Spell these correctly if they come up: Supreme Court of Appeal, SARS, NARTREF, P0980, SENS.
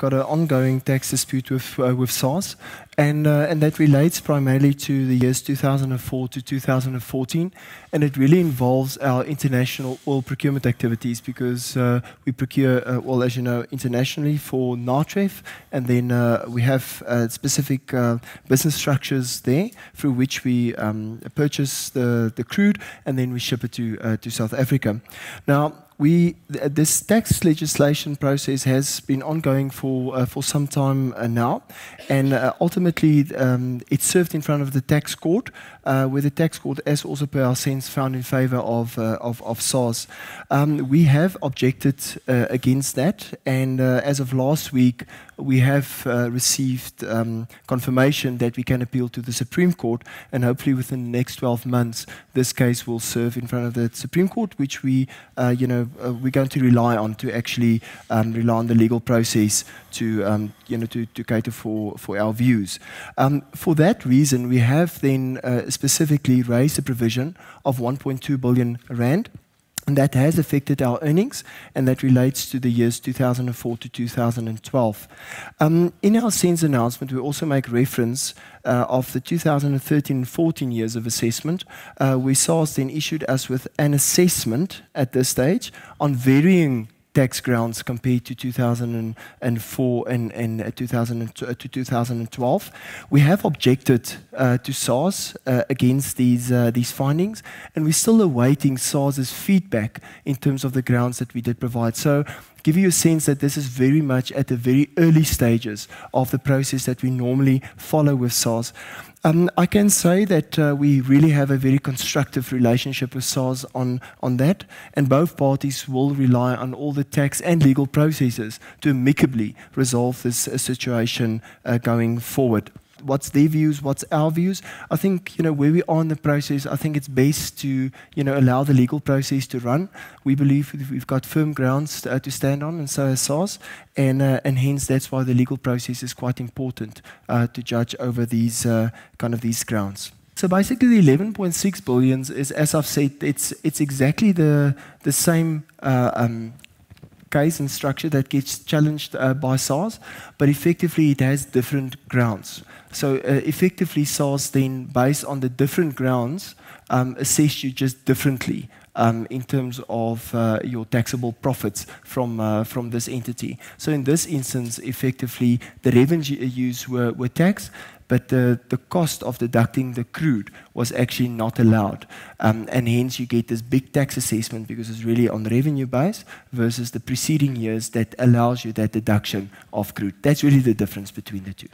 got an ongoing tax dispute with SARS, and that relates primarily to the years 2004 to 2014, and it really involves our international oil procurement activities, because we procure oil, as you know, internationally for NARTREF, and then we have specific business structures there through which we purchase the crude, and then we ship it to South Africa. Now, this tax legislation process has been ongoing for some time now, and ultimately it served in front of the tax court, where the tax court has also, per our sense, found in favour of SARS. We have objected against that, and as of last week, we have received confirmation that we can appeal to the Supreme Court, and hopefully within the next 12 months, this case will serve in front of the Supreme Court, which we, you know, we're going to rely on to actually rely on the legal process to, you know, to cater for our views. For that reason, we have then specifically raised a provision of 1.2 billion rand. And that has affected our earnings, and that relates to the years 2004 to 2012. In our SENS announcement, we also make reference of the 2013 and 14 years of assessment, where SARS then issued us with an assessment at this stage on varying tax grounds compared to 2004 and 2012. We have objected to SARS against these findings, and we're still awaiting SARS's feedback in terms of the grounds that we did provide. So, give you a sense that this is very much at the very early stages of the process that we normally follow with SARS. I can say that we really have a very constructive relationship with SARS on that, and both parties will rely on all the tax and legal processes to amicably resolve this situation going forward. What's their views, what's our views? I think, you know, where we are in the process, I think it's best to, you know, allow the legal process to run. We believe we've got firm grounds to stand on, and so has SARS, and hence that's why the legal process is quite important to judge over these kind of these grounds. So basically, the 11.6 billion is, as I've said, it's exactly the same case and structure that gets challenged by SARS, but effectively it has different grounds. So effectively SARS then, based on the different grounds, assess you just differently in terms of your taxable profits from this entity. So in this instance, effectively the revenues were taxed, but the cost of deducting the crude was actually not allowed. And hence you get this big tax assessment because it's really on the revenue base versus the preceding years that allows you that deduction of crude. That's really the difference between the two.